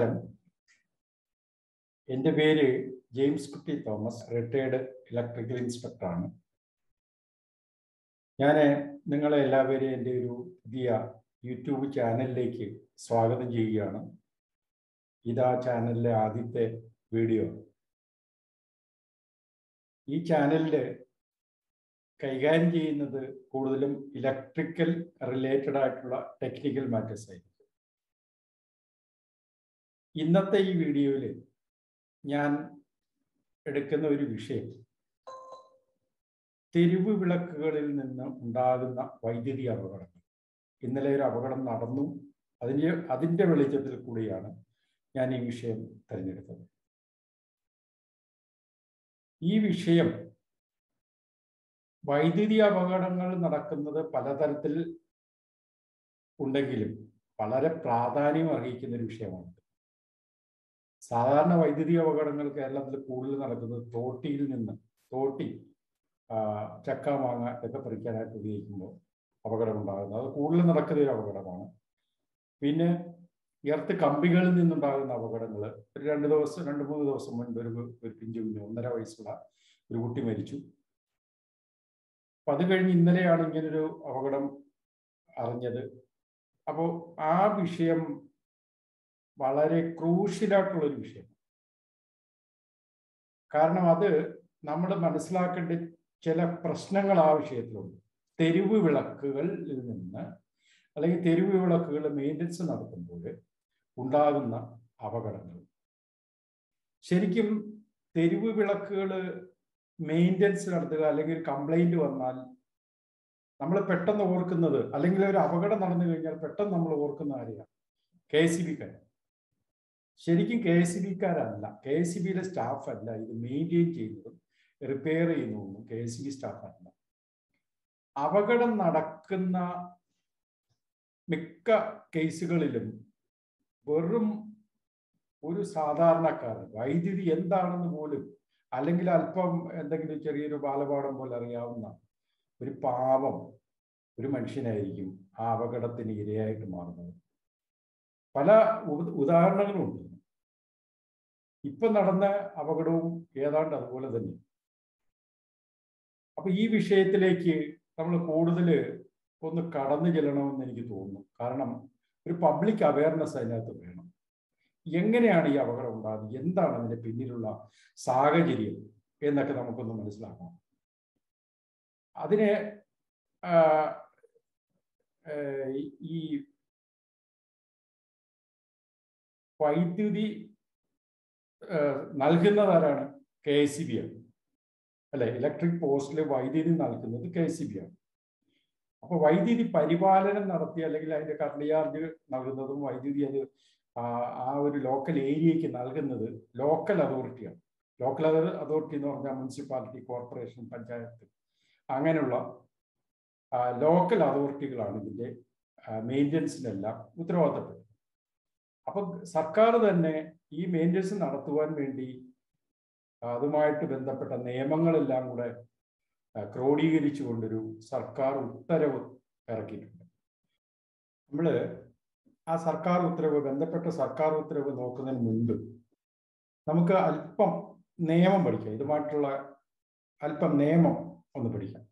നമസ്കാരം. എൻ്റെ പേര് ജെയിംസ് കുട്ടി തോമസ്, റിട്ടയർഡ് ഇലക്ട്രിക്കൽ ഇൻസ്പെക്ടറാണ്. ഞാൻ നിങ്ങളെ എല്ലാവരെയും എൻ്റെ ഒരു പുതിയ യൂട്യൂബ് ചാനലിലേക്ക് സ്വാഗതം ചെയ്യുകയാണ്. ഇതാ ചാനലിലെ ആദ്യത്തെ വീഡിയോ. ഈ ചാനലിൽ കൈകാര്യം ചെയ്യുന്നത് കൂടുതലും ഇലക്ട്രിക്കൽ റിലേറ്റഡ് ആയിട്ടുള്ള ടെക്നിക്കൽ മാറ്റേഴ്സ് ആയിരിക്കും. ഇന്നത്തെ ഈ വീഡിയോയിൽ ഞാൻ എടുക്കുന്ന ഒരു വിഷയം തെരുവ് വിളക്കുകളിൽ നിന്ന് ഉണ്ടാകുന്ന വൈദ്യുതി അപകടങ്ങൾ. ഇന്നലെ ഒരു അപകടം നടന്നു, അതിൻ്റെ വെളിച്ചത്തിൽ കൂടിയാണ് ഞാൻ ഈ വിഷയം തിരഞ്ഞെടുത്തത്. ഈ വിഷയം വൈദ്യുതി അപകടങ്ങൾ നടക്കുന്നത് പലതരത്തിൽ ഉണ്ടെങ്കിലും വളരെ പ്രാധാന്യം അർഹിക്കുന്ന ഒരു വിഷയമാണ്. സാധാരണ വൈദ്യുതി അപകടങ്ങൾ കേരളത്തിൽ കൂടുതൽ നടക്കുന്നത് തോട്ടി ചക്ക മാങ്ങ ഒക്കെ പറിക്കാനായിട്ട് ഉപയോഗിക്കുമ്പോൾ അപകടമുണ്ടാകുന്നത് അത് കൂടുതൽ നടക്കുന്ന ഒരു അപകടമാണ്. പിന്നെ എർത്ത് കമ്പികളിൽ നിന്നുണ്ടാകുന്ന അപകടങ്ങൾ. രണ്ട് മൂന്ന് ദിവസം മുൻപ് ഒരു പിഞ്ചുകുഞ്ഞ് 1.5 വയസ്സുള്ള ഒരു കുട്ടി മരിച്ചു. അപ്പം അത് കഴിഞ്ഞ് ഇന്നലെയാണ് ഇങ്ങനൊരു അപകടം അറിഞ്ഞത്. അപ്പോൾ ആ വിഷയം വളരെ ക്രൂഷ്യലായിട്ടുള്ളൊരു വിഷയം. കാരണം അത് നമ്മൾ മനസ്സിലാക്കേണ്ട ചില പ്രശ്നങ്ങൾ ആ വിഷയത്തിലുണ്ട്. തെരുവ് വിളക്കുകളിൽ നിന്ന് അല്ലെങ്കിൽ തെരുവ് വിളക്കുകൾ മെയിൻ്റനൻസ് നടത്തുമ്പോൾ ഉണ്ടാകുന്ന അപകടങ്ങൾ. ശരിക്കും തെരുവ് വിളക്കുകൾ മെയിൻ്റനൻസ് നടത്തുക അല്ലെങ്കിൽ കംപ്ലൈൻറ്റ് വന്നാൽ നമ്മൾ പെട്ടെന്ന് ഓർക്കുന്നത്, അല്ലെങ്കിൽ ഒരു അപകടം നടന്നു കഴിഞ്ഞാൽ പെട്ടെന്ന് നമ്മൾ ഓർക്കുന്ന കാര്യമാണ് KSEB. ശരിക്കും KSEBക്കാരല്ല, KSEBയിലെ സ്റ്റാഫ് അല്ല ഇത് മെയിൻറ്റെയിൻ ചെയ്യുന്നതും റിപ്പയർ ചെയ്യുന്നതൊന്നും KSEB സ്റ്റാഫ് അല്ല. അപകടം നടക്കുന്ന മിക്ക കേസുകളിലും വെറും ഒരു സാധാരണക്കാരൻ, വൈദ്യുതി എന്താണെന്ന് പോലും അല്ലെങ്കിൽ അല്പം എന്തെങ്കിലും ചെറിയൊരു ബാലപാഠം പോലെ അറിയാവുന്ന ഒരു പാവം ഒരു മനുഷ്യനായിരിക്കും ആ അപകടത്തിന് ഇരയായിട്ട് മാറുന്നത്. പല ഉദാഹരണങ്ങളുണ്ട്. ഇപ്പൊ നടന്ന അപകടവും ഏതാണ്ട് അതുപോലെ തന്നെ. അപ്പൊ ഈ വിഷയത്തിലേക്ക് നമ്മൾ കൂടുതൽ ഒന്ന് കടന്നു ചെല്ലണമെന്ന് എനിക്ക് തോന്നുന്നു. കാരണം ഒരു പബ്ലിക് അവയർനെസ് അതിനകത്ത് വേണം. എങ്ങനെയാണ് ഈ അപകടം ഉണ്ടാകുന്നത്, എന്താണ് അതിന്റെ പിന്നിലുള്ള സാഹചര്യം എന്നൊക്കെ നമുക്കൊന്ന് മനസ്സിലാക്കണം. അതിനെ ഈ വൈദ്യുതി നൽകുന്നതാരാണ്? KSEB ആണ് അല്ലെ. ഇലക്ട്രിക് പോസ്റ്റിൽ വൈദ്യുതി നൽകുന്നത് KSEB ആണ്. അപ്പൊ വൈദ്യുതി പരിപാലനം നടത്തി അല്ലെങ്കിൽ അതിന്റെ കറണ്ട് ചാർജ് നൽകുന്നതും വൈദ്യുതി അത് ആ ഒരു ലോക്കൽ ഏരിയയ്ക്ക് നൽകുന്നത് ലോക്കൽ അതോറിറ്റിയാണ്. ലോക്കൽ അതോറിറ്റി എന്ന് പറഞ്ഞാൽ മുനിസിപ്പാലിറ്റി, കോർപ്പറേഷൻ, പഞ്ചായത്ത്, അങ്ങനെയുള്ള ലോക്കൽ അതോറിറ്റികളാണ് ഇതിന്റെ മെയിൻ്റനൻസിനെല്ലാം ഉത്തരവാദിത്തപ്പെട്ടത്. അപ്പം സർക്കാർ തന്നെ ഈ മെയിൻ്റനൻസ് നടത്തുവാൻ വേണ്ടി അതുമായിട്ട് ബന്ധപ്പെട്ട നിയമങ്ങളെല്ലാം കൂടെ ക്രോഡീകരിച്ചു കൊണ്ടൊരു സർക്കാർ ഉത്തരവ് ഇറക്കിയിട്ടുണ്ട്. നമ്മൾ ആ സർക്കാർ ഉത്തരവ്, ബന്ധപ്പെട്ട സർക്കാർ ഉത്തരവ് നോക്കുന്നതിന് മുൻപ് നമുക്ക് അല്പം നിയമം പഠിക്കാം. ഇതുമായിട്ടുള്ള അല്പം നിയമം ഒന്ന് പഠിക്കാം.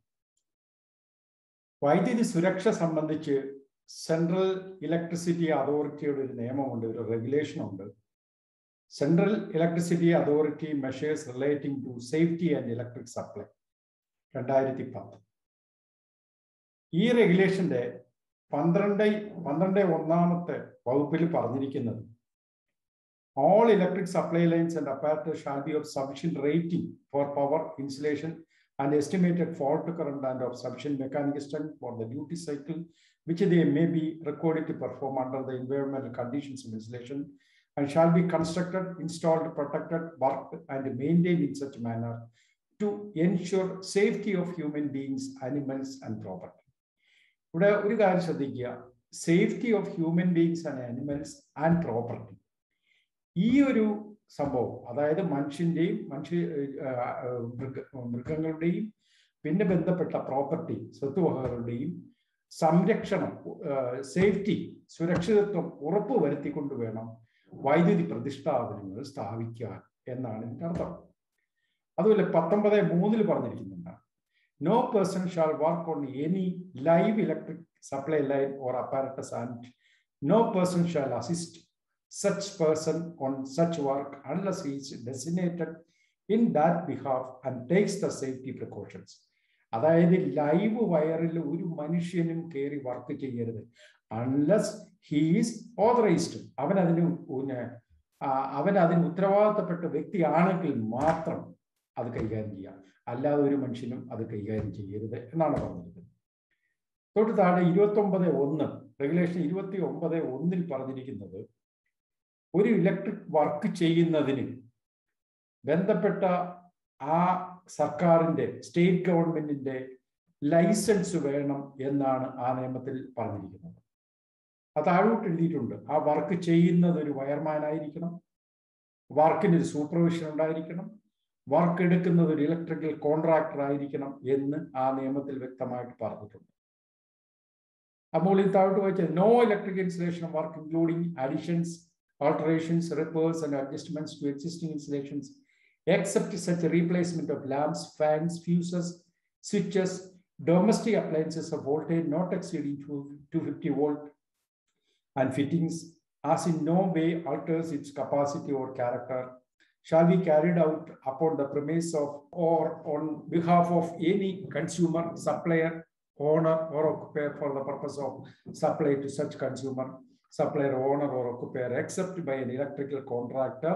വൈദ്യുതി സുരക്ഷ സംബന്ധിച്ച് സെൻട്രൽ ഇലക്ട്രിസിറ്റി അതോറിറ്റിയുടെ ഒരു നിയമമുണ്ട്, ഒരു റെഗുലേഷനുണ്ട്. Central electricity authority measures relating to safety and electric supply 2010. ഈ റെഗുലേഷന്റെ 12(1) വകുപ്പിൽ പറഞ്ഞിരിക്കുന്നത് all electric supply lines and apparatus shall be of sufficient rating for power insulation and estimated fault current and of sufficient mechanical strength for the duty cycle which they may be required to perform under the environmental conditions of insulation, and shall be constructed, installed, protected, worked and maintained in such manner to ensure safety of human beings, animals and property. ഇവിടെ ഒരു കാര്യം ശ്രദ്ധിക്കുക, safety of human beings and animals and property. ഈ ഒരു സംഭവം, അതായത് മൃഗങ്ങളുടെയും പിന്നെ ബന്ധപ്പെട്ട പ്രോപ്പർട്ടി, സ്വത്തുവകകളുടെയും സംരക്ഷണം, സേഫ്റ്റി, സുരക്ഷിതത്വം ഉറപ്പ് വരുത്തിക്കൊണ്ട് വേണം വൈദ്യുതി പ്രതിഷ്ഠാപനങ്ങൾ സ്ഥാപിക്കാൻ എന്നാണ് ഇതിന്റെ അർത്ഥം. അതുപോലെ 19(3) പറഞ്ഞിരിക്കുന്നുണ്ട്, no person shall work on any live electric supply line or apparatus and no person shall assist such person on such work unless he is designated in that behalf and takes the safety precautions. അതായത് live വയറിൽ ഒരു മനുഷ്യനും കയറി work ചെയ്യരുത്, unless he is authorised. അവൻ അതിന് ഉത്തരവാദിത്തപ്പെട്ട വ്യക്തിയാണെങ്കിൽ മാത്രം അത് കൈകാര്യം ചെയ്യാം, അല്ലാതെ ഒരു മനുഷ്യനും അത് കൈകാര്യം ചെയ്യരുത് എന്നാണ് പറഞ്ഞിരിക്കുന്നത്. തൊട്ട് താഴെ 29(1) റെഗുലേഷൻ 29(1)ൽ പറഞ്ഞിരിക്കുന്നത്, ഒരു ഇലക്ട്രിക് വർക്ക് ചെയ്യുന്നതിന് ബന്ധപ്പെട്ട ആ സർക്കാരിൻ്റെ സ്റ്റേറ്റ് ഗവൺമെന്റിന്റെ ലൈസൻസ് വേണം എന്നാണ് ആ നിയമത്തിൽ പറഞ്ഞിരിക്കുന്നത്. അത് താഴോട്ട് എഴുതിയിട്ടുണ്ട്, ആ വർക്ക് ചെയ്യുന്നത് ഒരു വയർമാനായിരിക്കണം, വർക്കിന് ഒരു സൂപ്പർവിഷൻ ഉണ്ടായിരിക്കണം, വർക്ക് എടുക്കുന്നത് ഒരു ഇലക്ട്രിക്കൽ കോൺട്രാക്ടർ ആയിരിക്കണം എന്ന് ആ നിയമത്തിൽ വ്യക്തമായിട്ട് പറഞ്ഞിട്ടുണ്ട്. അപ്പോൾ ഇത് താഴോട്ട് വായിച്ചാൽ no electric installation work including additions alterations, repairs and adjustments to existing installations except such replacement of lamps, fans, fuses, switches, domestic appliances of voltage not exceeding 250 volt and fittings as in no way alters its capacity or character shall be carried out upon the premise of or on behalf of any consumer, supplier, owner or occupier for the purpose of supply to such consumer, supplier, owner or occupier except by an electrical contractor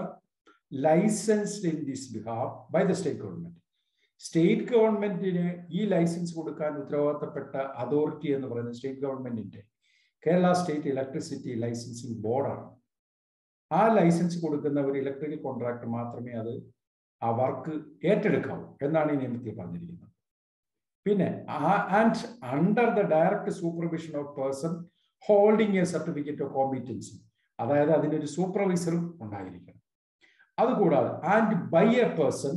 licensed in this behalf by the state government. State ഗവൺമെന്റിന് ഈ licence കൊടുക്കാൻ ഉത്തരവാദിത്തപ്പെട്ട authority എന്ന് പറയുന്നത് state ഗവൺമെന്റിന്റെ Kerala state electricity licensing ബോർഡാണ്. ആ licence കൊടുക്കുന്ന ഒരു ഇലക്ട്രിക്കൽ കോൺട്രാക്ടർ മാത്രമേ അത് ആ വർക്ക് ഏറ്റെടുക്കാവൂ എന്നാണ് ഈ നിയമത്തിൽ പറഞ്ഞിരിക്കുന്നത്. പിന്നെ and under the direct supervision of person holding a certificate of competency, അതായത് അതിനൊരു സൂപ്പർവൈസറും ഉണ്ടായിരിക്കണം. അതുകൂടാതെ and by a person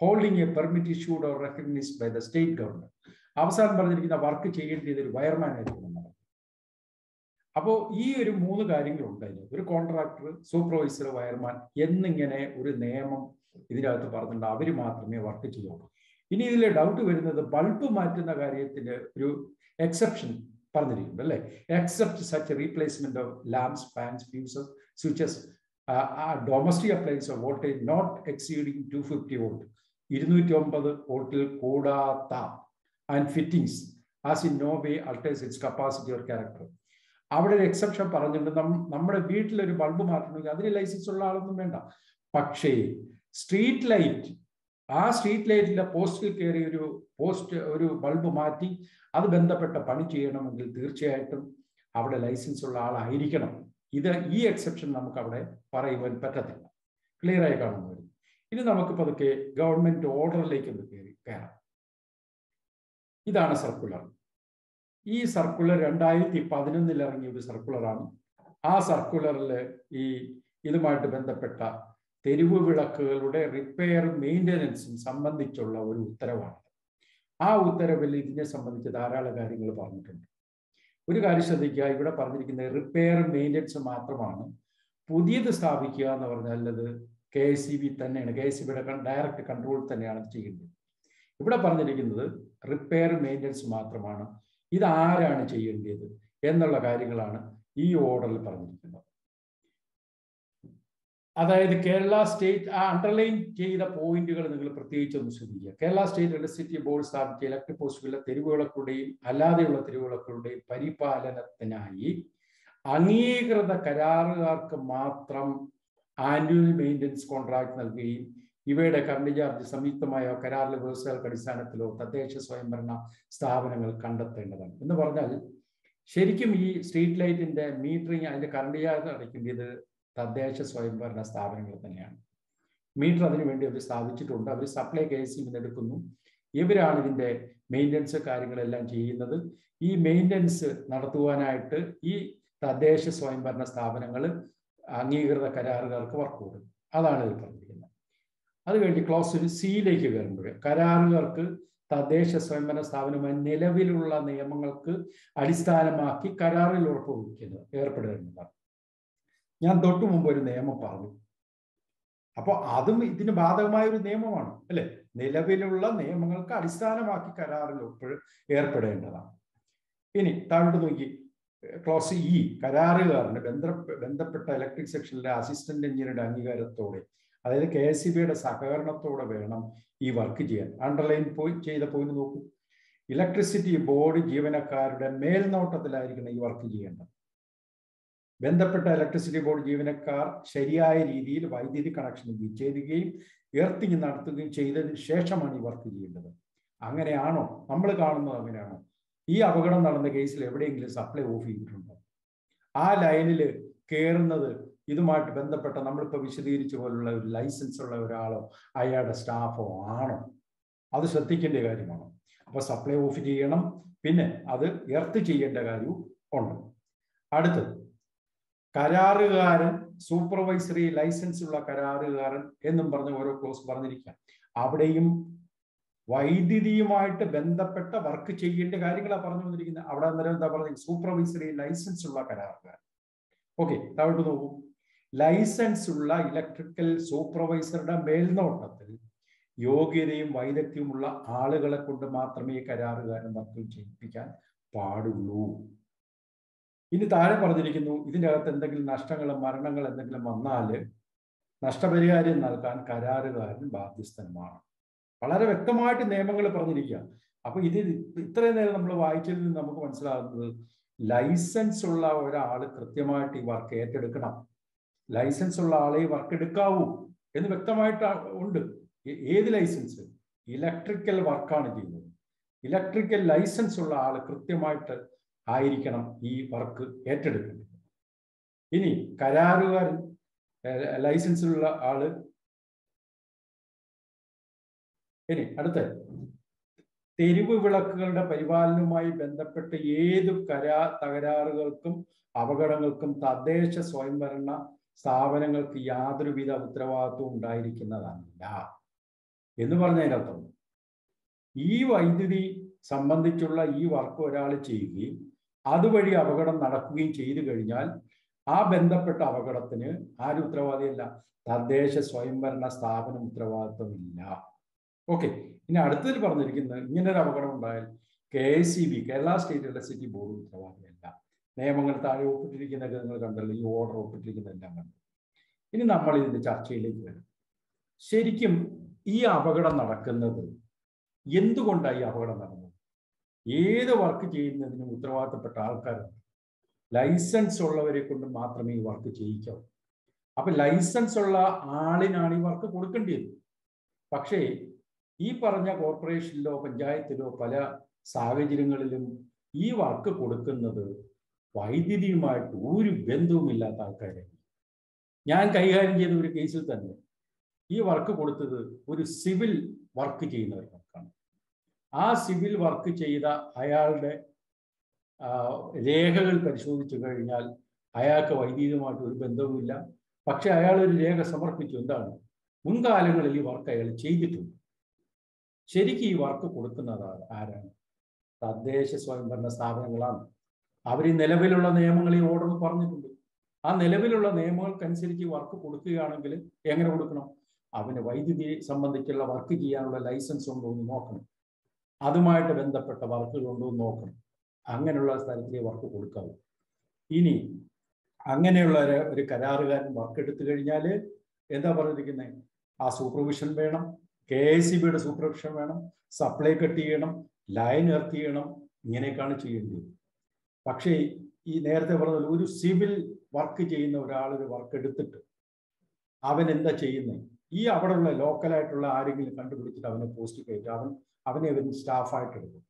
holding a permit issued or recognised by the state government. അവസാനം പറഞ്ഞിരിക്കുന്ന വർക്ക് ചെയ്യേണ്ടത് ഒരു വയർമാൻ ആയിരിക്കും. അപ്പോൾ ഈ ഒരു 3 കാര്യങ്ങളുണ്ട് അതിന്, ഒരു കോൺട്രാക്ടർ, സൂപ്പർവൈസർ, വയർമാൻ എന്നിങ്ങനെ ഒരു നിയമം ഇതിനകത്ത് പറഞ്ഞിട്ടുണ്ട്. അവർ മാത്രമേ വർക്ക് ചെയ്യുള്ളൂ. ഇനി ഇതിൽ ഡൗട്ട് വരുന്നത് ബൾബ് മാറ്റുന്ന കാര്യത്തിൽ ഒരു എക്സെപ്ഷൻ പറഞ്ഞിരിക്കുന്നത് അല്ലേ, except such replacement of lamps, fans, fuses, switches, domestic appliance of voltage not exceeding 250 volt 250 voltൽ കൂടാത്ത and fittings as in no way alters its capacity or character. അവിടെ ഒരു എക്സെപ്ഷൻ പറഞ്ഞിട്ടുണ്ട്. നമ്മുടെ വീട്ടിലൊരു ബൾബ് മാറ്റണമെങ്കിൽ അതിന് ലൈസൻസ് ഉള്ള ആളൊന്നും വേണ്ട, പക്ഷേ സ്ട്രീറ്റ് ലൈറ്റ്, ആ സ്ട്രീറ്റ് ലൈറ്റിന്റെ പോസ്റ്റിൽ കയറി ഒരു ബൾബ് മാറ്റി അത് ബന്ധപ്പെട്ട പണി ചെയ്യണമെങ്കിൽ തീർച്ചയായിട്ടും അവിടെ ലൈസൻസ് ഉള്ള ആളായിരിക്കണം. ഈ എക്സെപ്ഷൻ നമുക്ക് അവിടെ പറയുവാൻ പറ്റത്തില്ല. ക്ലിയർ ആയി കാണുന്നവർ ഇനി നമുക്ക് പതുക്കെ ഗവൺമെന്റ് ഓർഡറിലേക്ക് ഒന്ന് കയറാം. ഇതാണ് സർക്കുലർ. ഈ സർക്കുലർ 2011 ഇറങ്ങിയ ഒരു സർക്കുലറാണ്. ആ സർക്കുലറിൽ ഇതുമായിട്ട് ബന്ധപ്പെട്ട തെരുവ് വിളക്കുകളുടെ റിപ്പയറും മെയിൻ്റനൻസും സംബന്ധിച്ചുള്ള ഒരു ഉത്തരവാണ്. ആ ഉത്തരവിൽ ഇതിനെ സംബന്ധിച്ച് ധാരാളം കാര്യങ്ങൾ പറഞ്ഞിട്ടുണ്ട്. ഒരു കാര്യം ശ്രദ്ധിക്കുക, ഇവിടെ പറഞ്ഞിരിക്കുന്നത് റിപ്പയറും മെയിൻ്റനൻസ് മാത്രമാണ്. പുതിയത് സ്ഥാപിക്കുക എന്ന് പറഞ്ഞാൽ അത് KSEB തന്നെയാണ്, KSEBയുടെ ഡയറക്റ്റ് കൺട്രോൾ തന്നെയാണ് ചെയ്യുന്നത്. ഇവിടെ പറഞ്ഞിരിക്കുന്നത് റിപ്പയർ മെയിൻ്റനൻസ് മാത്രമാണ്, ഇത് ആരാണ് ചെയ്യേണ്ടത് എന്നുള്ള കാര്യങ്ങളാണ് ഈ ഓർഡറിൽ പറഞ്ഞിരിക്കുന്നത്. അതായത് കേരള സ്റ്റേറ്റ്, ആ അണ്ടർലൈൻ ചെയ്ത പോയിന്റുകൾ നിങ്ങൾ പ്രത്യേകിച്ച് ഒന്ന് ശ്രദ്ധിക്കുക. കേരള സ്റ്റേറ്റ് ഇലക്ട്രിസിറ്റി ബോർഡ് സ്ഥാപിച്ച ഇലക്ട്രിക് പോസ്റ്റുകളിലെ തെരുവുവിളക്കുകളുടെയും അല്ലാതെയുള്ള തെരുവുവിളക്കുകളുടെയും പരിപാലനത്തിനായി അംഗീകൃത കരാറുകാർക്ക് മാത്രം ആനുവൽ മെയിൻ്റനൻസ് കോൺട്രാക്ട് നൽകുകയും ഇവയുടെ കറണ്ട് ചാർജ് സംയുക്തമായോ കരാറിലെ വ്യവസായ അടിസ്ഥാനത്തിലോ തദ്ദേശ സ്വയംഭരണ സ്ഥാപനങ്ങൾ കണ്ടെത്തേണ്ടതാണ്. എന്ന് പറഞ്ഞാൽ ശരിക്കും ഈ സ്ട്രീറ്റ് ലൈറ്റിന്റെ മീറ്ററിങ്, അതിന്റെ കറണ്ട് ചാർജ് അടയ്ക്കേണ്ടത് തദ്ദേശ സ്വയംഭരണ സ്ഥാപനങ്ങൾ തന്നെയാണ്. മീറ്റർ അതിനുവേണ്ടി അവർ സ്ഥാപിച്ചിട്ടുണ്ട്, അവർ സപ്ലൈ KSEB എടുക്കുന്നു, ഇവരാണ് ഇതിൻ്റെ മെയിൻ്റനൻസ് കാര്യങ്ങളെല്ലാം ചെയ്യുന്നത്. ഈ മെയിൻ്റനൻസ് നടത്തുവാനായിട്ട് ഈ തദ്ദേശ സ്വയംഭരണ സ്ഥാപനങ്ങൾ അംഗീകൃത കരാറുകാർക്ക് വർക്ക് കൊടുക്കും. അതാണ് ഇത് പറഞ്ഞിരിക്കുന്നത്. അത് കഴിഞ്ഞ് ക്ലോസ് ഒരു സിയിലേക്ക് കയറുമ്പോൾ കരാറുകാർക്ക് തദ്ദേശ സ്വയംഭരണ സ്ഥാപനമായി നിലവിലുള്ള നിയമങ്ങൾക്ക് അടിസ്ഥാനമാക്കി കരാറിൽ ഉറപ്പ് ഏർപ്പെടുന്നതാണ്. ഞാൻ തൊട്ടു മുമ്പ് ഒരു നിയമം പറഞ്ഞു. അപ്പോൾ അതും ഇതിന് ബാധകമായ ഒരു നിയമമാണ് അല്ലെ. നിലവിലുള്ള നിയമങ്ങൾക്ക് അടിസ്ഥാനമാക്കി കരാറിൽ ഏർപ്പെടേണ്ടതാണ്. ഇനി താഴോട്ട് നോക്കി ക്ലോസ് ഇ, കരാറുകാരന് ബന്ധപ്പെട്ട ഇലക്ട്രിക് സെക്ഷനിലെ അസിസ്റ്റന്റ് എഞ്ചിനീയറുടെ അംഗീകാരത്തോടെ, അതായത് കെ എസ് ഇ ബിയുടെ സഹകരണത്തോടെ വേണം ഈ വർക്ക് ചെയ്യാൻ. അണ്ടർലൈൻ പോയി ചെയ്ത പോയിന്റ് നോക്കൂ. ഇലക്ട്രിസിറ്റി ബോർഡ് ജീവനക്കാരുടെ മേൽനോട്ടത്തിലായിരിക്കണം ഈ വർക്ക് ചെയ്യേണ്ടത്. ബന്ധപ്പെട്ട ഇലക്ട്രിസിറ്റി ബോർഡ് ജീവനക്കാർ ശരിയായ രീതിയിൽ വൈദ്യുതി കണക്ഷൻ വിച്ഛേദിക്കുകയും എർത്തിങ് നടത്തുകയും ചെയ്തതിന് ശേഷമാണ് ഈ വർക്ക് ചെയ്യേണ്ടത്. അങ്ങനെയാണോ നമ്മൾ കാണുന്നത്? അങ്ങനെയാണോ? ഈ അപകടം നടന്ന കേസിൽ എവിടെയെങ്കിലും സപ്ലൈ ഓഫ് ചെയ്തിട്ടുണ്ടോ? ആ ലൈനിൽ കയറുന്നത് ഇതുമായിട്ട് ബന്ധപ്പെട്ട നമ്മളിപ്പോൾ വിശദീകരിച്ച പോലുള്ള ഒരു ലൈസൻസ് ഉള്ള ഒരാളോ അയാളുടെ സ്റ്റാഫോ ആണോ? അത് ശ്രദ്ധിക്കേണ്ട കാര്യമാണ്. അപ്പോൾ സപ്ലൈ ഓഫ് ചെയ്യണം. പിന്നെ അത് എർത്ത് ചെയ്യേണ്ട കാര്യവും ഉണ്ട്. അടുത്തത്, കരാറുകാരൻ സൂപ്പർവൈസറി ലൈസൻസ് ഉള്ള കരാറുകാരൻ എന്നും പറഞ്ഞ് ഓരോ ക്ലോസ് പറഞ്ഞിരിക്കാം. അവിടെയും വൈദ്യുതിയുമായിട്ട് ബന്ധപ്പെട്ട വർക്ക് ചെയ്യേണ്ട കാര്യങ്ങളാണ് പറഞ്ഞു വന്നിരിക്കുന്നത്. അവിടെ അന്നേരം എന്താ പറഞ്ഞത്? സൂപ്പർവൈസറി ലൈസൻസ് ഉള്ള കരാറുകാരൻ. ഓക്കെ, താഴോട്ട് നോക്കൂ. ലൈസൻസ് ഉള്ള ഇലക്ട്രിക്കൽ സൂപ്പർവൈസറുടെ മേൽനോട്ടത്തിൽ യോഗ്യതയും വൈദഗ്ധ്യവും ഉള്ള ആളുകളെ കൊണ്ട് മാത്രമേ കരാറുകാരൻ വർക്ക് ചെയ്യിപ്പിക്കാൻ പാടുള്ളൂ. ഇനി താഴെ പറഞ്ഞിരിക്കുന്നു, ഇതിൻ്റെ അകത്ത് എന്തെങ്കിലും നഷ്ടങ്ങളും മരണങ്ങളും എന്തെങ്കിലും വന്നാൽ നഷ്ടപരിഹാരം നൽകാൻ കരാറുകാരൻ ബാധ്യസ്ഥനുമാണ്. വളരെ വ്യക്തമായിട്ട് നിയമങ്ങൾ പറഞ്ഞിരിക്കുക. അപ്പൊ ഇത് ഇത്രയും നേരം നമ്മൾ വായിച്ചതിൽ നിന്ന് നമുക്ക് മനസ്സിലാകുന്നത്, ലൈസൻസ് ഉള്ള ഒരാൾ കൃത്യമായിട്ട് ഈ വർക്ക് ഏറ്റെടുക്കണം. ലൈസൻസ് ഉള്ള ആളെ ഈ വർക്ക് എടുക്കാവൂ എന്ന് വ്യക്തമായിട്ട് ഉണ്ട്. ഏത് ലൈസൻസ്? ഇലക്ട്രിക്കൽ വർക്കാണ് ചെയ്യുന്നത്. ഇലക്ട്രിക്കൽ ലൈസൻസ് ഉള്ള ആൾ കൃത്യമായിട്ട് ആയിരിക്കണം ഈ വർക്ക് ഏറ്റെടുക്കുന്നത്. ഇനി കരാറുകാരൻ ലൈസൻസിലുള്ള ആള്. ഇനി അടുത്ത, തെരുവ് വിളക്കുകളുടെ പരിപാലനവുമായി ബന്ധപ്പെട്ട് ഏത് തകരാറുകൾക്കും അപകടങ്ങൾക്കും തദ്ദേശ സ്വയംഭരണ സ്ഥാപനങ്ങൾക്ക് യാതൊരുവിധ ഉത്തരവാദിത്വം ഉണ്ടായിരിക്കുന്നതല്ല എന്ന് പറഞ്ഞതിനർത്ഥം, ഈ വൈദ്യുതി സംബന്ധിച്ചുള്ള ഈ വർക്ക് ഒരാൾ ചെയ്യുകയും അതുവഴി അപകടം നടക്കുകയും ചെയ്തു കഴിഞ്ഞാൽ ആ ബന്ധപ്പെട്ട അപകടത്തിന് ആരും ഉത്തരവാദിയല്ല, തദ്ദേശ സ്വയംഭരണ സ്ഥാപനം ഉത്തരവാദിത്വമില്ല. ഓക്കെ, ഇനി അടുത്തതിൽ പറഞ്ഞിരിക്കുന്നത്, ഇങ്ങനൊരു അപകടം ഉണ്ടായാൽ K S E B, Kerala state electricity board ഉത്തരവാദിയല്ല. നിയമങ്ങൾ താഴെ ഒപ്പിട്ടിരിക്കുന്നതൊക്കെ നിങ്ങൾ കണ്ടല്ലോ, ഈ ഓർഡർ ഒപ്പിട്ടിരിക്കുന്നതെല്ലാം കണ്ടു. ഇനി നമ്മൾ ഇതിൻ്റെ ചർച്ചയിലേക്ക് വരും. ശരിക്കും ഈ അപകടം നടക്കുന്നത് എന്തുകൊണ്ടാണ്? ഈ അപകടം നടന്നത് ഏത് വർക്ക് ചെയ്യുന്നതിനും ഉത്തരവാദിത്തപ്പെട്ട ആൾക്കാരുണ്ട്. ലൈസൻസ് ഉള്ളവരെ കൊണ്ട് മാത്രമേ ഈ വർക്ക് ചെയ്യിക്കാവൂ. അപ്പൊ ലൈസൻസ് ഉള്ള ആളിനാണ് ഈ വർക്ക് കൊടുക്കേണ്ടത്. പക്ഷേ ഈ പറഞ്ഞ കോർപ്പറേഷനിലോ പഞ്ചായത്തിലോ പല സാഹചര്യങ്ങളിലും ഈ വർക്ക് കൊടുക്കുന്നത് വൈദ്യുതിയുമായിട്ട് ഒരു ബന്ധവുമില്ലാത്ത ആൾക്കാരാണ്. ഞാൻ കൈകാര്യം ചെയ്ത ഒരു കേസിൽ തന്നെ ഈ വർക്ക് കൊടുത്തത് ഒരു സിവിൽ വർക്ക് ചെയ്യുന്നവർക്കാണ്. ആ സിവിൽ വർക്ക് ചെയ്ത അയാളുടെ രേഖകൾ പരിശോധിച്ചു കഴിഞ്ഞാൽ അയാൾക്ക് വൈദ്യുതിയുമായിട്ട് ഒരു ബന്ധവുമില്ല. പക്ഷെ അയാൾ ഒരു രേഖ സമർപ്പിച്ചു. എന്താണ്? മുൻകാലങ്ങളിൽ ഈ വർക്ക് അയാൾ ചെയ്തിട്ടുണ്ട്. ശരിക്കും ഈ വർക്ക് കൊടുക്കുന്നത് ആരാണ്? തദ്ദേശ സ്വയംഭരണ സ്ഥാപനങ്ങളാണ്. അവർ നിലവിലുള്ള നിയമങ്ങൾ ഈ ഓർഡർ പറഞ്ഞിട്ടുണ്ട്. ആ നിലവിലുള്ള നിയമങ്ങൾക്കനുസരിച്ച് വർക്ക് കൊടുക്കുകയാണെങ്കിൽ എങ്ങനെ കൊടുക്കണം? അവന് വൈദ്യുതി സംബന്ധിച്ചുള്ള വർക്ക് ചെയ്യാനുള്ള ലൈസൻസ് ഉണ്ടോ എന്ന് നോക്കണം. അതുമായിട്ട് ബന്ധപ്പെട്ട വർക്കുകൾ ഉണ്ടോ എന്ന് നോക്കണം. അങ്ങനെയുള്ള സ്ഥലത്തിലെ വർക്ക് കൊടുക്കാവൂ. ഇനി അങ്ങനെയുള്ള ഒരു കരാറുകാരൻ വർക്ക് എടുത്തു കഴിഞ്ഞാൽ എന്താ പറഞ്ഞിരിക്കുന്നത്? ആ സൂപ്പർവിഷൻ വേണം, കെ എസ് ഇ ബിയുടെ സൂപ്പർവിഷൻ വേണം, സപ്ലൈ കട്ട് ചെയ്യണം, ലൈൻ എർത്ത് ചെയ്യണം, ഇങ്ങനെയൊക്കെയാണ് ചെയ്യേണ്ടത്. പക്ഷേ ഈ നേരത്തെ പറഞ്ഞത് ഒരു സിവിൽ വർക്ക് ചെയ്യുന്ന ഒരാളൊരു വർക്ക് എടുത്തിട്ട് അവൻ എന്താ ചെയ്യുന്നത്? ഈ അവിടെയുള്ള ലോക്കലായിട്ടുള്ള ആരെങ്കിലും കണ്ടുപിടിച്ചിട്ട് അവനെ പോസ്റ്റ് കയറ്റും. അവനെ സ്റ്റാഫായിട്ട് എടുക്കും.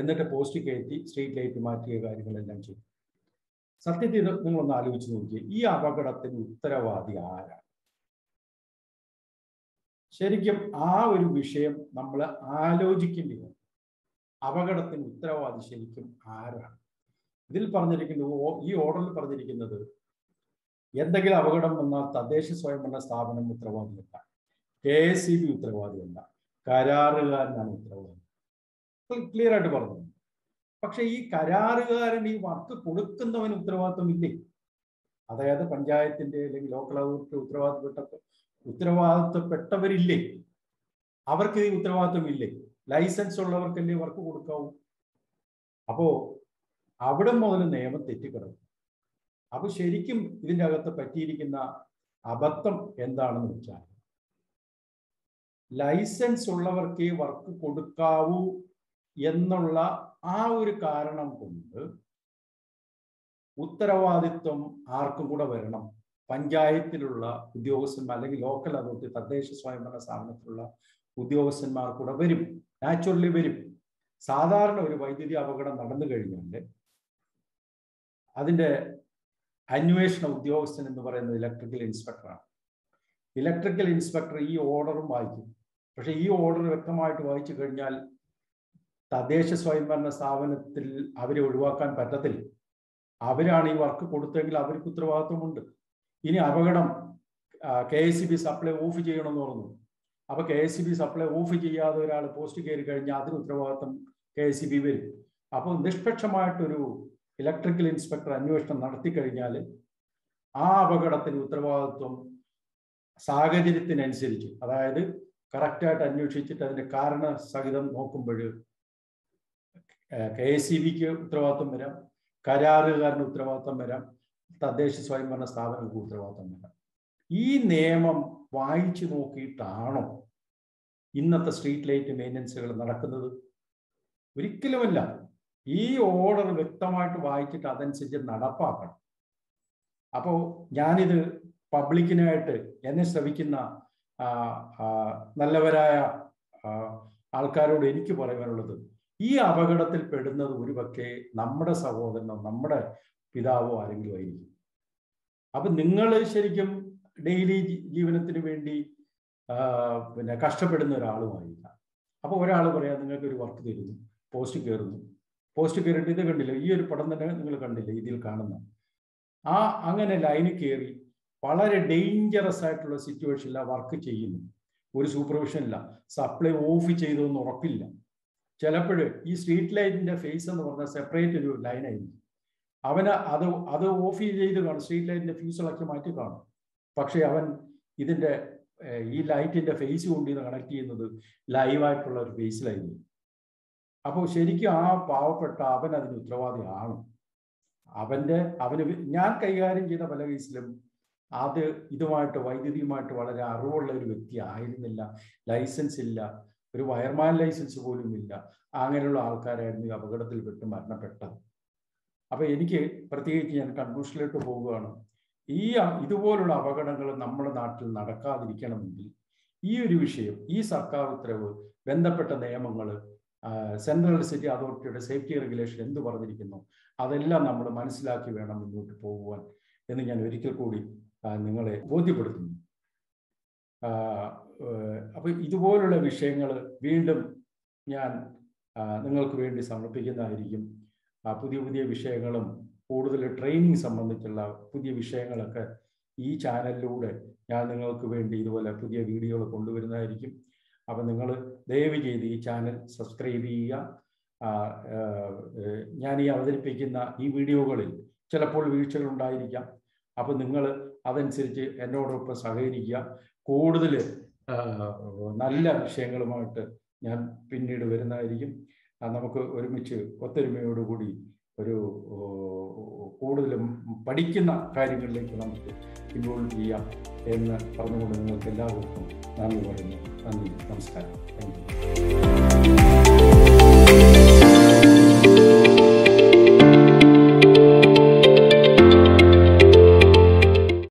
എന്നിട്ട് പോസ്റ്റ് കയറ്റി സ്ട്രീറ്റ് ലൈറ്റ് മാറ്റിയ കാര്യങ്ങളെല്ലാം ചെയ്യും. സത്യത്തിൽ നിങ്ങളൊന്ന് ആലോചിച്ച് നോക്കിയേ, ഈ അപകടത്തിന് ഉത്തരവാദി ആരാണ്? ശരിക്കും ആ ഒരു വിഷയം നമ്മൾ ആലോചിക്കേണ്ടി വരും. അപകടത്തിന് ഉത്തരവാദി ശരിക്കും ആരാണ്? ഇതിൽ പറഞ്ഞിരിക്കുന്നത്, ഈ ഓർഡറിൽ പറഞ്ഞിരിക്കുന്നത്, എന്തെങ്കിലും അപകടം വന്നാൽ തദ്ദേശ സ്വയംഭരണ സ്ഥാപനം ഉത്തരവാദിയല്ല, കെ എസ് ഇ ബി ഉത്തരവാദിയല്ല, കരാറുകാരനാണ് ഉത്തരവാദി. ക്ലിയർ ആയിട്ട് പറഞ്ഞു. പക്ഷെ ഈ കരാറുകാരൻ ഈ വർക്ക് കൊടുക്കുന്നവന് ഉത്തരവാദിത്വമില്ലേ? അതായത് പഞ്ചായത്തിന്റെ അല്ലെങ്കിൽ ലോക്കൽ അതോറിറ്റി ഉത്തരവാദിത്തപ്പെട്ടവരില്ലേ, അവർക്ക് ഈ ഉത്തരവാദിത്വം ഇല്ലേ? ലൈസൻസ് ഉള്ളവർക്കല്ലേ വർക്ക് കൊടുക്കാവൂ? അപ്പോ അവിടെ മുതൽ നിയമം തെറ്റിക്കിടക്കും. അപ്പൊ ശരിക്കും ഇതിൻ്റെ അകത്ത് പറ്റിയിരിക്കുന്ന അബദ്ധം എന്താണെന്ന് വെച്ചാൽ, ലൈസൻസ് ഉള്ളവർക്ക് വർക്ക് കൊടുക്കാവൂ എന്നുള്ള ആ ഒരു കാരണം കൊണ്ട് ഉത്തരവാദിത്വം ആർക്കും കൂടെ വരണം. പഞ്ചായത്തിലുള്ള ഉദ്യോഗസ്ഥന്മാർ അല്ലെങ്കിൽ ലോക്കൽ അതോറിറ്റി തദ്ദേശ സ്വയംഭരണ സ്ഥാപനത്തിലുള്ള ഉദ്യോഗസ്ഥന്മാർ കൂടെ വരും, നാച്ചുറലി വരും. സാധാരണ ഒരു വൈദ്യുതി അപകടം നടന്നു കഴിഞ്ഞാൽ അതിൻ്റെ അന്വേഷണ ഉദ്യോഗസ്ഥൻ എന്ന് പറയുന്നത് ഇലക്ട്രിക്കൽ ഇൻസ്പെക്ടറാണ്. ഇലക്ട്രിക്കൽ ഇൻസ്പെക്ടർ ഈ ഓർഡറും വായിക്കും. പക്ഷെ ഈ ഓർഡർ വ്യക്തമായിട്ട് വായിച്ചു കഴിഞ്ഞാൽ തദ്ദേശ സ്വയംഭരണ സ്ഥാപനത്തിൽ അവരെ ഒഴിവാക്കാൻ പറ്റത്തില്ല. അവരാണ് ഈ വർക്ക് കൊടുത്തെങ്കിൽ അവർക്ക് ഉത്തരവാദിത്വമുണ്ട്. ഇനി അപകടം KSEB സപ്ലൈ ഓഫ് ചെയ്യണമെന്ന് പറഞ്ഞു. അപ്പൊ KSEB സപ്ലൈ ഓഫ് ചെയ്യാതെ ഒരാൾ പോസ്റ്റ് കയറി കഴിഞ്ഞാൽ അതിന് ഉത്തരവാദിത്വം KSEB വരും. അപ്പോൾ നിഷ്പക്ഷമായിട്ടൊരു ഇലക്ട്രിക്കൽ ഇൻസ്പെക്ടർ അന്വേഷണം നടത്തി കഴിഞ്ഞാൽ ആ അപകടത്തിന് ഉത്തരവാദിത്വം സാഹചര്യത്തിനനുസരിച്ച്, അതായത് കറക്റ്റായിട്ട് അന്വേഷിച്ചിട്ട് അതിൻ്റെ കാരണ സഹിതം നോക്കുമ്പോൾ KSEBക്ക് ഉത്തരവാദിത്വം വരാം, കരാറുകാരന് ഉത്തരവാദിത്വം വരാം, തദ്ദേശ സ്വയംഭരണ സ്ഥാപനങ്ങൾക്ക് ഉത്തരവാദിത്വം വരാം. ഈ നിയമം വായിച്ചു നോക്കിയിട്ടാണോ ഇന്നത്തെ സ്ട്രീറ്റ് ലൈറ്റ് മെയിൻ്റനൻസുകൾ നടക്കുന്നത്? ഒരിക്കലുമല്ല. ഈ ഓർഡർ വ്യക്തമായിട്ട് വായിച്ചിട്ട് അതനുസരിച്ച് നടപ്പാക്കണം. അപ്പോൾ ഞാനിത് പബ്ലിക്കിനായിട്ട് എന്നെ ശ്രമിക്കുന്ന നല്ലവരായ ആൾക്കാരോട് എനിക്ക് പറയാനുള്ളത്, ഈ അപകടത്തിൽ പെടുന്നത് ഒരുപക്ഷെ നമ്മുടെ സഹോദരനോ നമ്മുടെ പിതാവോ ആരെങ്കിലും ആയിരിക്കും. അപ്പൊ നിങ്ങൾ ശരിക്കും ഡെയിലി ജീവനത്തിന് വേണ്ടി കഷ്ടപ്പെടുന്ന ഒരാളുമായില്ല. അപ്പൊ ഒരാൾ പറയാം, നിങ്ങൾക്ക് ഒരു വർക്ക് തരുന്നു, പോസ്റ്റ് കയറുന്നു, പോസ്റ്റ് കയറിയിട്ട് ഇത് കണ്ടില്ല, ഈ ഒരു പടം തന്നെ നിങ്ങൾ കണ്ടില്ല, ഇതിൽ കാണുന്ന ആ അങ്ങനെ ലൈനിൽ കയറി വളരെ ഡേഞ്ചറസ് ആയിട്ടുള്ള സിറ്റുവേഷനിലാണ് വർക്ക് ചെയ്യുന്നു. ഒരു സൂപ്പർവിഷനില്ല, സപ്ലൈ ഓഫ് ചെയ്തതെന്ന് ഉറപ്പില്ല. ചിലപ്പോൾ ഈ സ്ട്രീറ്റ് ലൈറ്റിന്റെ ഫേസ് എന്ന് പറഞ്ഞാൽ സെപ്പറേറ്റ് ഒരു ലൈനായിരിക്കും. അവന് അത് അത് ഓഫ് ചെയ്ത് കാണും, സ്ട്രീറ്റ് ലൈറ്റിന്റെ ഫ്യൂസ് ഇളക്കി മാറ്റി കാണും. പക്ഷെ അവൻ ഇതിന്റെ ഈ ലൈറ്റിന്റെ ഫേസ് കൊണ്ട് ഇത് കണക്ട് ചെയ്യുന്നത് ലൈവായിട്ടുള്ള ഒരു ഫേസിലായിരുന്നു. അപ്പോൾ ശരിക്കും ആ പാവപ്പെട്ട അവൻ അതിന് ഉത്തരവാദിയാണ്. അവന് ഞാൻ കൈകാര്യം ചെയ്ത പല കേസിലും അത് വൈദ്യുതിയുമായിട്ട് വളരെ അറിവുള്ള ഒരു വ്യക്തി ആയിരുന്നില്ല, ലൈസൻസ് ഇല്ല, ഒരു വയർമാൻ ലൈസൻസ് പോലും ഇല്ല. അങ്ങനെയുള്ള ആൾക്കാരായിരുന്നു ഈ അപകടത്തിൽപ്പെട്ട് മരണപ്പെട്ടത്. അപ്പം എനിക്ക് പ്രത്യേകിച്ച് ഞാൻ കൺക്ലൂഷനിലോട്ട് പോവുകയാണ്. ഇതുപോലുള്ള അപകടങ്ങൾ നമ്മുടെ നാട്ടിൽ നടക്കാതിരിക്കണമെങ്കിൽ ഈ ഒരു വിഷയം, ഈ സർക്കാർ ഉത്തരവ്, ബന്ധപ്പെട്ട നിയമങ്ങൾ, സെൻട്രൽ സിറ്റി അതോറിറ്റിയുടെ സേഫ്റ്റി റെഗുലേഷൻ എന്ത് പറഞ്ഞിരിക്കുന്നു, അതെല്ലാം നമ്മൾ മനസ്സിലാക്കി വേണം മുന്നോട്ട് പോകുവാൻ എന്ന് ഞാൻ ഒരിക്കൽ കൂടി നിങ്ങളെ ബോധ്യപ്പെടുത്തുന്നു. അപ്പൊ ഇതുപോലുള്ള വിഷയങ്ങൾ വീണ്ടും ഞാൻ നിങ്ങൾക്ക് വേണ്ടി സമർപ്പിക്കുന്നതായിരിക്കും. പുതിയ പുതിയ വിഷയങ്ങളും കൂടുതൽ ട്രെയിനിങ് സംബന്ധിച്ചുള്ള പുതിയ വിഷയങ്ങളൊക്കെ ഈ ചാനലിലൂടെ ഞാൻ നിങ്ങൾക്ക് വേണ്ടി ഇതുപോലെ പുതിയ വീഡിയോകൾ കൊണ്ടുവരുന്നതായിരിക്കും. അപ്പം നിങ്ങൾ ദയവ് ചെയ്ത് ഈ ചാനൽ സബ്സ്ക്രൈബ് ചെയ്യുക. ഞാൻ ഈ അവതരിപ്പിക്കുന്ന ഈ വീഡിയോകളിൽ ചിലപ്പോൾ വീഴ്ചകൾ ഉണ്ടായിരിക്കാം. അപ്പം നിങ്ങൾ അതനുസരിച്ച് എന്നോടൊപ്പം സഹകരിക്കുക. കൂടുതൽ നല്ല വിഷയങ്ങളുമായിട്ട് ഞാൻ പിന്നീട് വരുന്നതായിരിക്കും. നമുക്ക് ഒരുമിച്ച് ഒത്തൊരുമയോടുകൂടി ഒരു കൂടുതലും പഠിക്കുന്ന കാര്യങ്ങളിലേക്ക് നമുക്ക് ഇൻവോൾവ് ചെയ്യാം എന്ന് പറഞ്ഞുകൊണ്ട് നിങ്ങൾക്ക് എല്ലാവർക്കും നന്ദി പറയുന്നു. നന്ദി, നമസ്കാരം, താങ്ക് യു.